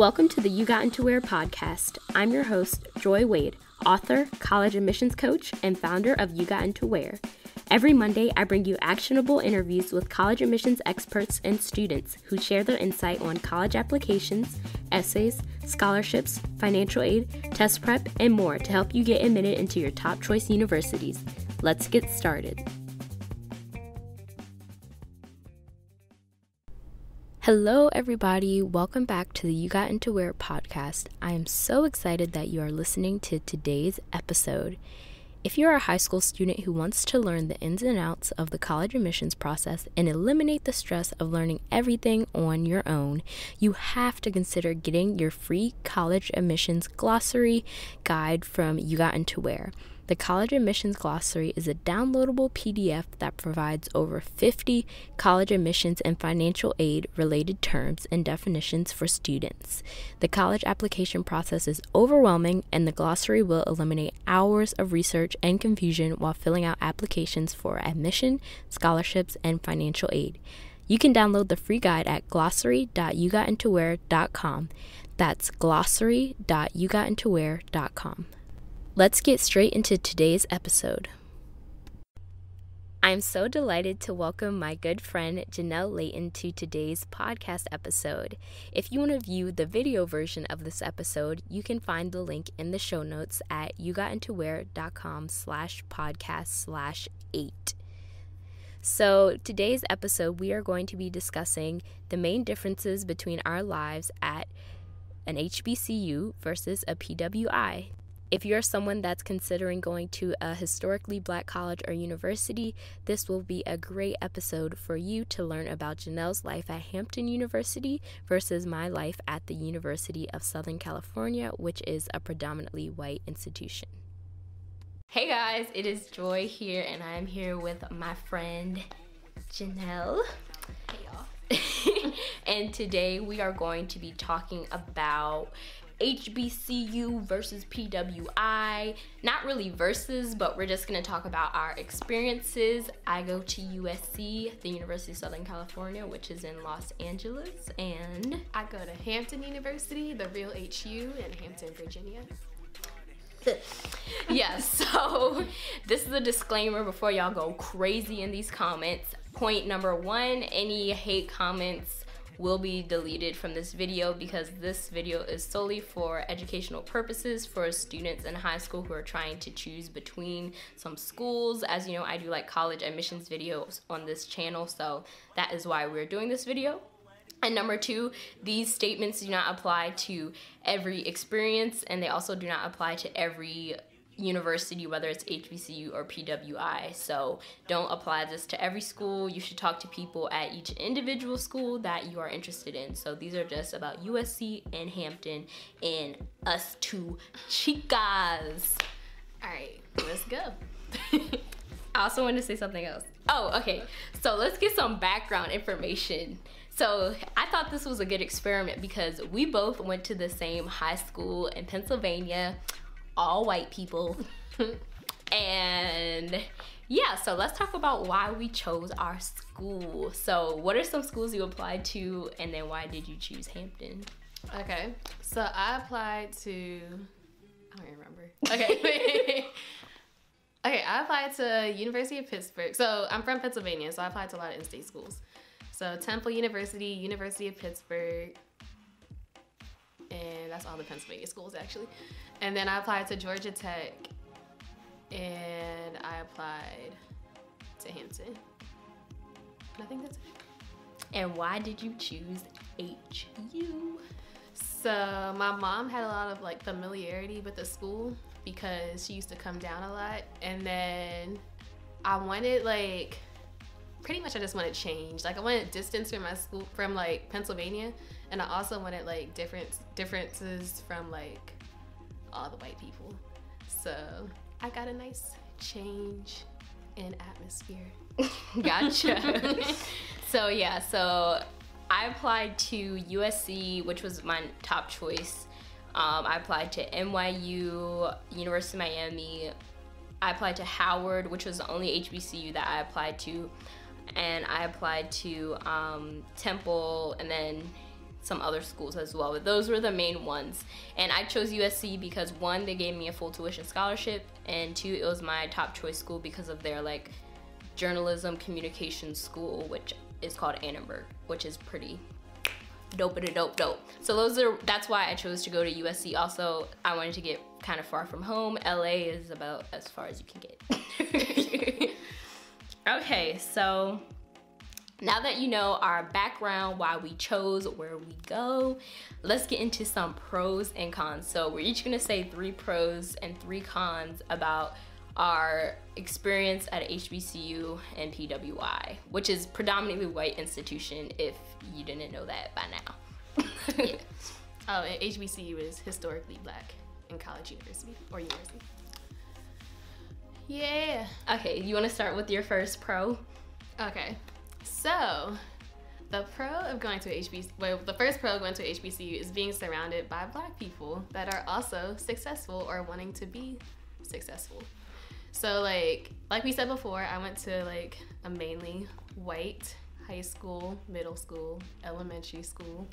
Welcome to the You Got Into Where podcast. I'm your host, Joi Wade, author, college admissions coach, and founder of You Got Into Where. Every Monday, I bring you actionable interviews with college admissions experts and students who share their insight on college applications, essays, scholarships, financial aid, test prep, and more to help you get admitted into your top choice universities. Let's get started. Hello everybody, welcome back to the You Got Into Where podcast. I am so excited that you are listening to today's episode. If you're a high school student who wants to learn the ins and outs of the college admissions process and eliminate the stress of learning everything on your own, you have to consider getting your free college admissions glossary guide from You Got Into Where. The College Admissions Glossary is a downloadable PDF that provides over 50 college admissions and financial aid related terms and definitions for students. The college application process is overwhelming, and the glossary will eliminate hours of research and confusion while filling out applications for admission, scholarships, and financial aid. You can download the free guide at glossary.yougottintowhere.com. That's glossary.yougottintowhere.com. Let's get straight into today's episode. I'm so delighted to welcome my good friend Janelle Layton to today's podcast episode. If you want to view the video version of this episode, you can find the link in the show notes at yougotintowhere.com/podcast/8. So today's episode, we are going to be discussing the main differences between our lives at an HBCU versus a PWI. If you're someone that's considering going to a historically black college or university, this will be a great episode for you to learn about Janelle's life at Hampton University versus my life at the University of Southern California, which is a predominantly white institution. Hey guys, it is Joi here, and I'm here with my friend Janelle. Hey y'all. And today we are going to be talking about HBCU versus PWI, not really versus, but we're just gonna talk about our experiences. I go to USC, the University of Southern California, which is in Los Angeles, and I go to Hampton University, the real HU in Hampton, Virginia. Yeah, so this is a disclaimer before y'all go crazy in these comments. Point number one, any hate comments will be deleted from this video because this video is solely for educational purposes for students in high school who are trying to choose between some schools. As you know, I do like college admissions videos on this channel, so that is why we're doing this video. And number two, these statements do not apply to every experience, and they also do not apply to every university, whether it's HBCU or PWI. So don't apply this to every school. You should talk to people at each individual school that you are interested in. So these are just about USC and Hampton and us two chicas. All right, let's go. I also wanted to say something else. Oh, okay. So let's get some background information. So I thought this was a good experiment because we both went to the same high school in Pennsylvania, all white people. And yeah, so let's talk about why we chose our school. So what are some schools you applied to, and then why did you choose Hampton? Okay, so I applied to, I don't remember. Okay. Okay, I applied to University of Pittsburgh. So I'm from Pennsylvania, so I applied to a lot of in-state schools. So Temple University, University of Pittsburgh, and that's all the Pennsylvania schools actually. And then I applied to Georgia Tech, and I applied to Hampton. And I think that's it. And why did you choose HU? So my mom had a lot of like familiarity with the school because she used to come down a lot. And then I wanted like, pretty much I just wanted change. Like I wanted distance from my school, from like Pennsylvania. And I also wanted like differences from like all the white people. So I got a nice change in atmosphere. Gotcha. So yeah, so I applied to USC, which was my top choice. I applied to NYU, University of Miami. I applied to Howard, which was the only HBCU that I applied to. And I applied to Temple, and then some other schools as well, but those were the main ones. And I chose USC because 1, they gave me a full tuition scholarship, and 2, it was my top choice school because of their like journalism communication school, which is called Annenberg, which is pretty dope. So that's why I chose to go to USC. Also, I wanted to get kind of far from home. LA is about as far as you can get. Okay, so now that you know our background, why we chose where we go, let's get into some pros and cons. So we're each gonna say 3 pros and 3 cons about our experience at HBCU and PWI, which is predominantly white institution, if you didn't know that by now. Yeah. And HBCU is historically black in college university or university. Yeah. Okay, you want to start with your first pro? Okay, so the pro of going to HBCU, well, the first pro of going to HBCU is being surrounded by black people that are also successful or wanting to be successful. So like we said before, I went to like a mainly white high school, middle school, elementary school,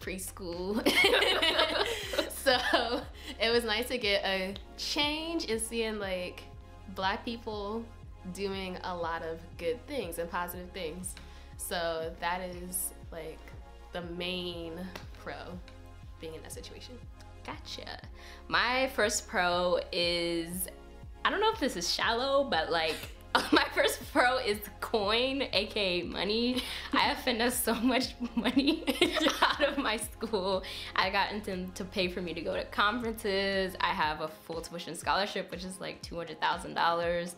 preschool. So it was nice to get a change in seeing like black people doing a lot of good things and positive things. So that is like the main pro, being in that situation. Gotcha. My first pro is, I don't know if this is shallow, but like my first pro is coin, aka money. I have finessed so much money out of my school. I got them to pay for me to go to conferences. I have a full tuition scholarship, which is like $200,000.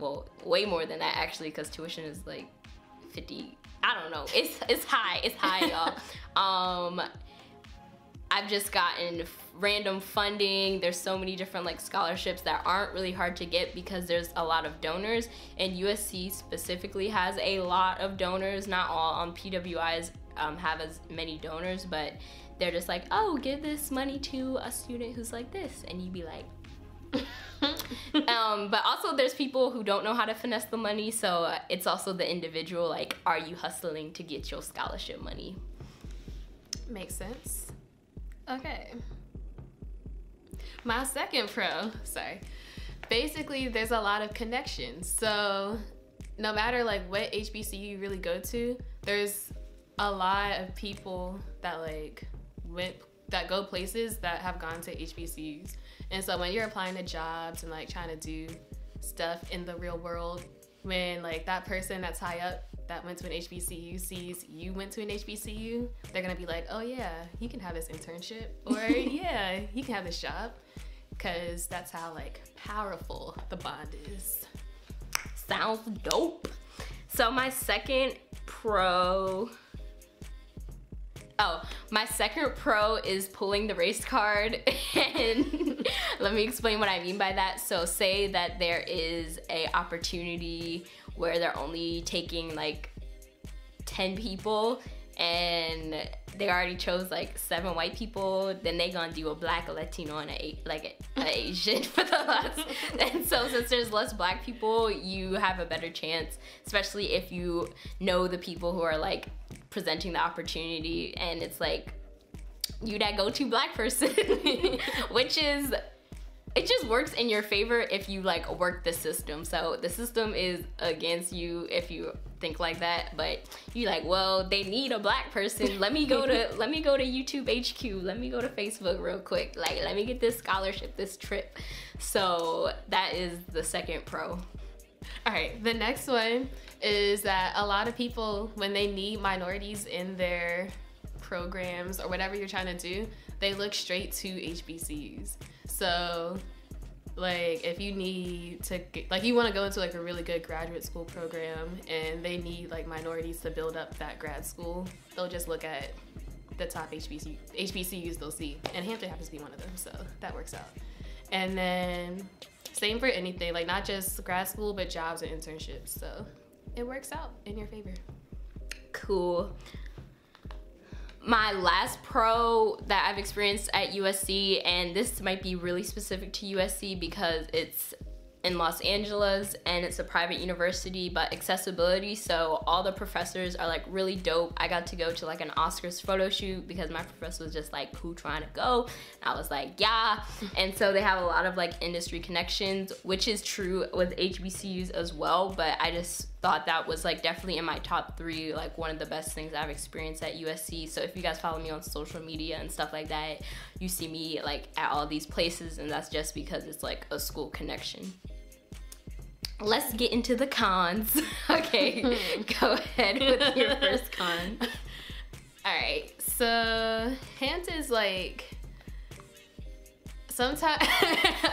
Well, way more than that actually, because tuition is like 50. I don't know. It's high, y'all. I've just gotten random funding. There's so many different like scholarships that aren't really hard to get because there's a lot of donors, and USC specifically has a lot of donors. Not all PWIs have as many donors, but they're just like, oh, give this money to a student who's like this, and you'd be like, but also there's people who don't know how to finesse the money, so it's also the individual, like, are you hustling to get your scholarship money? Makes sense. Okay, my second pro, sorry. Basically, there's a lot of connections. So no matter like what HBCU you really go to, there's a lot of people that like that go places that have gone to HBCUs. And so when you're applying to jobs and like trying to do stuff in the real world, when like that person that's high up that went to an HBCU sees you went to an HBCU, they're gonna be like, oh yeah, you can have this internship, or yeah, you can have this job, because that's how like powerful the bond is. Sounds dope. So my second pro is pulling the race card. And let me explain what I mean by that. So say that there is a opportunity where they're only taking like 10 people and they already chose like 7 white people, then they gonna do a black, a Latino, and a Asian for the last. And so since there's less black people, you have a better chance, especially if you know the people who are like presenting the opportunity, and it's like you that go-to black person, which is, it just works in your favor if you like work the system. So the system is against you if you think like that, but you like, well, they need a black person. Let me go to YouTube HQ. Let me go to Facebook real quick. Like, let me get this scholarship, this trip. So that is the second pro. All right, the next one is that a lot of people, when they need minorities in their programs or whatever you're trying to do, they look straight to HBCUs. So like if you need to get, like you want to go into like a really good graduate school program and they need like minorities to build up that grad school, they'll just look at the top HBCUs they'll see, and Hampton happens to be one of them, so that works out. And then same for anything, like not just grad school but jobs and internships, so it works out in your favor. Cool. My last pro that I've experienced at USC, and this might be really specific to USC because it's in Los Angeles, and it's a private university, but accessibility, so all the professors are like really dope. I got to go to like an Oscars photo shoot because my professor was just like, who trying to go? And I was like, yeah. And so they have a lot of like industry connections, which is true with HBCUs as well, but I just thought that was like definitely in my top three, like one of the best things I've experienced at USC. So if you guys follow me on social media and stuff like that, you see me like at all these places, and that's just because it's like a school connection. Let's get into the cons. Okay, go ahead with your first con. All right, so Hampton's like, sometimes,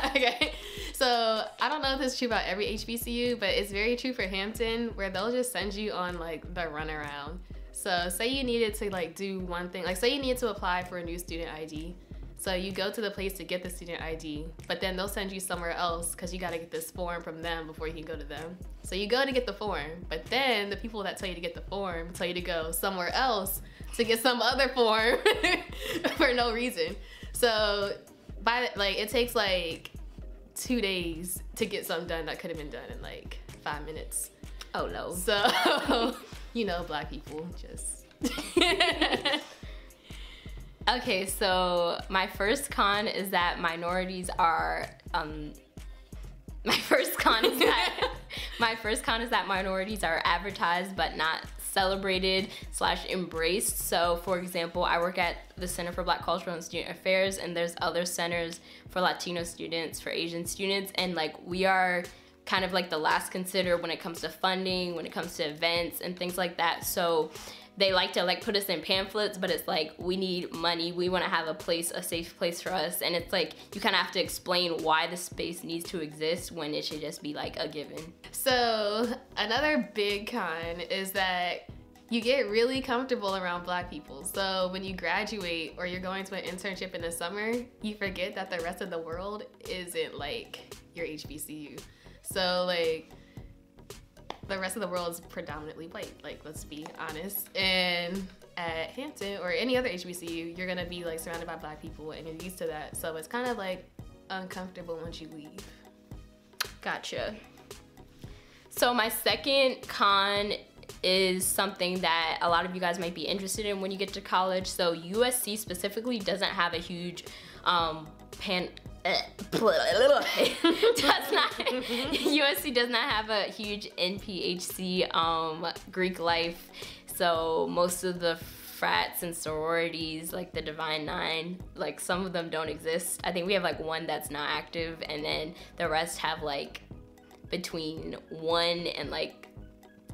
okay, so I don't know if this is true about every HBCU, but it's very true for Hampton, where they'll just send you on like the runaround. So say you needed to like do one thing, like say you need to apply for a new student ID. So you go to the place to get the student ID, but then they'll send you somewhere else because you gotta get this form from them before you can go to them. So you go to get the form, but then the people that tell you to get the form tell you to go somewhere else to get some other form for no reason. So it takes like 2 days to get something done that could have been done in like 5 minutes. Oh no. So, you know, black people just. Okay, so my first con is that minorities are advertised but not celebrated / embraced. So for example, I work at the Center for Black Cultural and Student Affairs, and there's other centers for Latino students, for Asian students, and like we are kind of like the last considered when it comes to funding, when it comes to events and things like that. So they like to like put us in pamphlets, but it's like, we need money, we want to have a place, a safe place for us, and it's like you kind of have to explain why the space needs to exist when it should just be like a given. So another big con is that you get really comfortable around black people. So when you graduate or you're going to an internship in the summer, you forget that the rest of the world isn't like your HBCU. So like, the rest of the world is predominantly white, like let's be honest. And at Hampton or any other HBCU, you're gonna be like surrounded by black people and you're used to that. So it's kind of like uncomfortable once you leave. Gotcha. So my second con is something that a lot of you guys might be interested in when you get to college. So USC specifically doesn't have a huge USC does not have a huge NPHC Greek life. So most of the frats and sororities, like the Divine Nine, like some of them don't exist. I think we have like one that's not active, and then the rest have like between 1 and like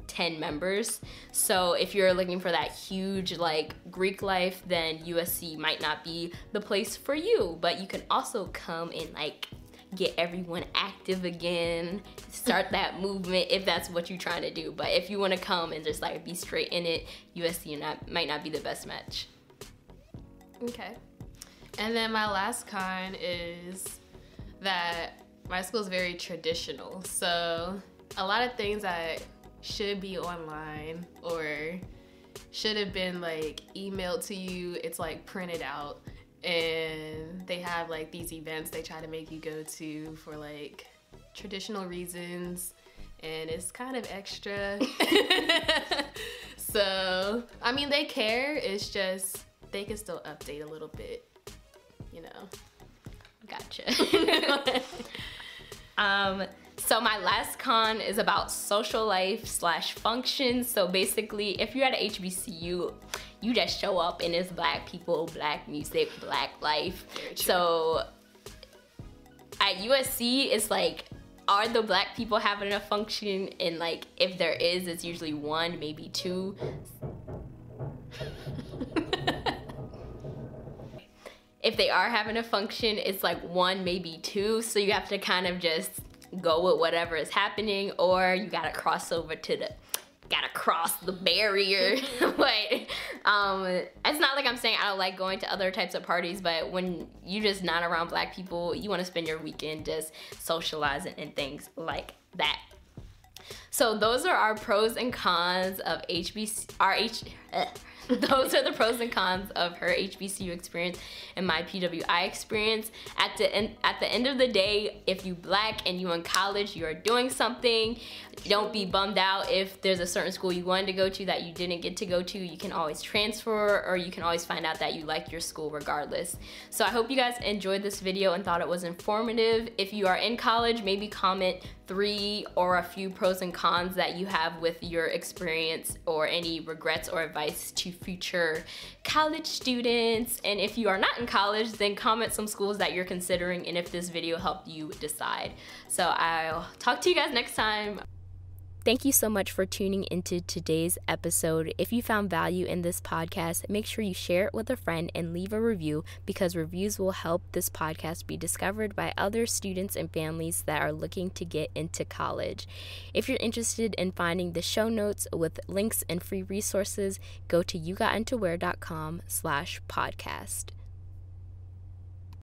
10 members. So if you're looking for that huge like Greek life, then USC might not be the place for you, but you can also come and like get everyone active again, start that movement if that's what you're trying to do. But if you want to come and just like be straight in it, USC might not be the best match. Okay. And then my last con is that my school is very traditional. So a lot of things that should be online or should have been like emailed to you, it's like printed out, and they have like these events they try to make you go to for like traditional reasons, and it's kind of extra. So I mean, they care, it's just they can still update a little bit, you know. Gotcha. So my last con is about social life / function. So basically, if you're at a HBCU, you just show up and it's black people, black music, black life. So at USC, it's like, are the black people having a function? And like, if there is, it's usually 1, maybe 2. If they are having a function, it's like 1, maybe 2. So you have to kind of just go with whatever is happening, or you gotta cross over to the, gotta cross the barrier. But it's not like I'm saying I don't like going to other types of parties, but when you're just not around black people, you want to spend your weekend just socializing and things like that. So those are our pros and cons of HBC, Those are the pros and cons of her HBCU experience and my PWI experience. At the end of the day, if you Black and you in college, you are doing something. Don't be bummed out if there's a certain school you wanted to go to that you didn't get to go to. You can always transfer, or you can always find out that you like your school regardless. So I hope you guys enjoyed this video and thought it was informative. If you are in college, maybe comment 3 or a few pros and cons that you have with your experience, or any regrets or advice to future college students. And if you are not in college, then comment some schools that you're considering and if this video helped you decide. So I'll talk to you guys next time. Thank you so much for tuning into today's episode. If you found value in this podcast, make sure you share it with a friend and leave a review, because reviews will help this podcast be discovered by other students and families that are looking to get into college. If you're interested in finding the show notes with links and free resources, go to yougotintowhere.com/podcast.